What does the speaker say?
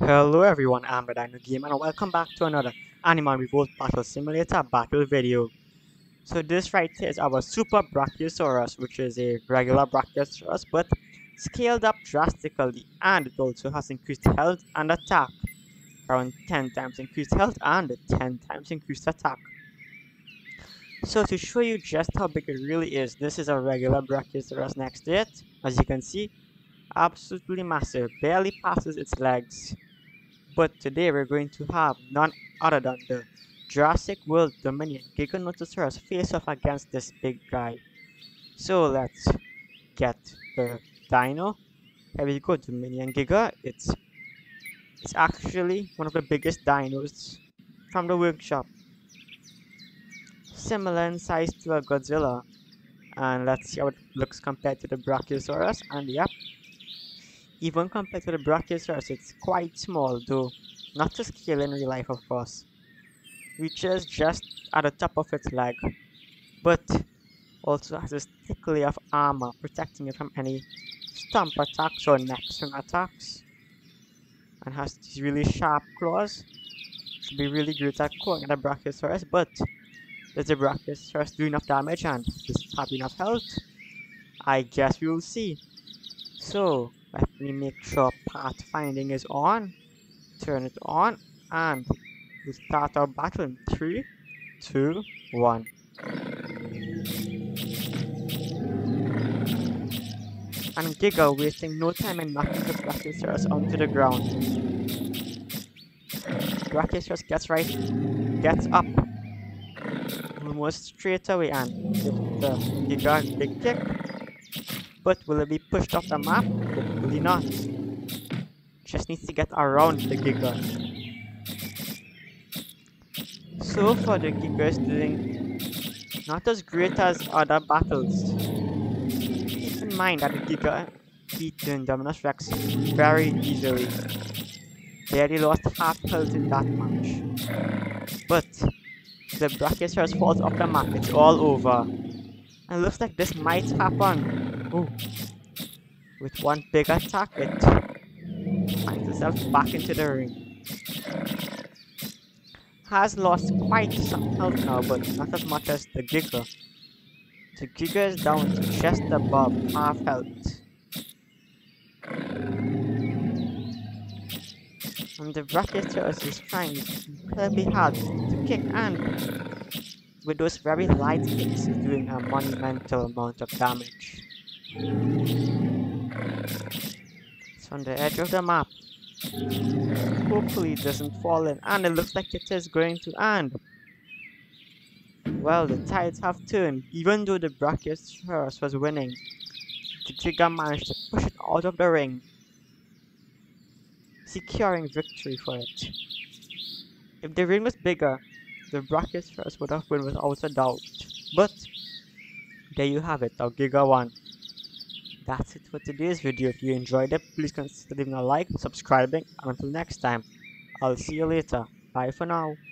Hello everyone, I'm DaDinoGamer and welcome back to another Animal Revolt Battle Simulator battle video. So this right here is our Super Brachiosaurus, which is a regular Brachiosaurus but scaled up drastically, and it also has increased health and attack. Around 10 times increased health and 10 times increased attack. So to show you just how big it really is, this is a regular Brachiosaurus next to it. As you can see, absolutely massive, barely passes its legs. But today we're going to have none other than the Jurassic World Dominion Giganotosaurus face off against this big guy. So let's get the dino. Here we go, Dominion Giga. It's actually one of the biggest dinos from the workshop. Similar in size to a Godzilla. And let's see how it looks compared to the Brachiosaurus. And yep, even compared to the Brachiosaurus, it's quite small, though not to scale in real life, of course. Reaches just at the top of its leg, but also has a thick layer of armor protecting it from any stomp attacks or neck swing attacks, and has these really sharp claws. Should be really great at clawing at a Brachiosaurus, but does the Brachiosaurus do enough damage and does it have enough health? I guess we will see. So let me make sure pathfinding is on. Turn it on and we start our battle in 3, 2, 1. And Giga, wasting no time in knocking the Brachiosaurus onto the ground. Brachiosaurus gets up almost straight away and gives the Giga a big kick. But will it be pushed off the map? Hopefully not. Just needs to get around the Giga. So far the Giga is doing not as great as other battles. Keep in mind that the Giga beat the Indominus Rex very easily. Barely lost half health in that match. But the Brachiosaurus falls off the map, it's all over. And looks like this might happen. Ooh. With one big attack, it finds itself back into the ring. Has lost quite some health now, but not as much as the Giga. The Giga is down to just above half health. And the Brachiosaurus is trying incredibly hard to kick, and with those very light kicks, is doing a monumental amount of damage. It's on the edge of the map. Hopefully it doesn't fall in, and it looks like it is going to end. Well, the tides have turned. Even though the Brachiosaurus was winning, the Giga managed to push it out of the ring, securing victory for it. If the ring was bigger, the Brachiosaurus would have won without a doubt. But there you have it, our Giga won. That's it for today's video. If you enjoyed it, please consider leaving a like, subscribing, and until next time, I'll see you later. Bye for now.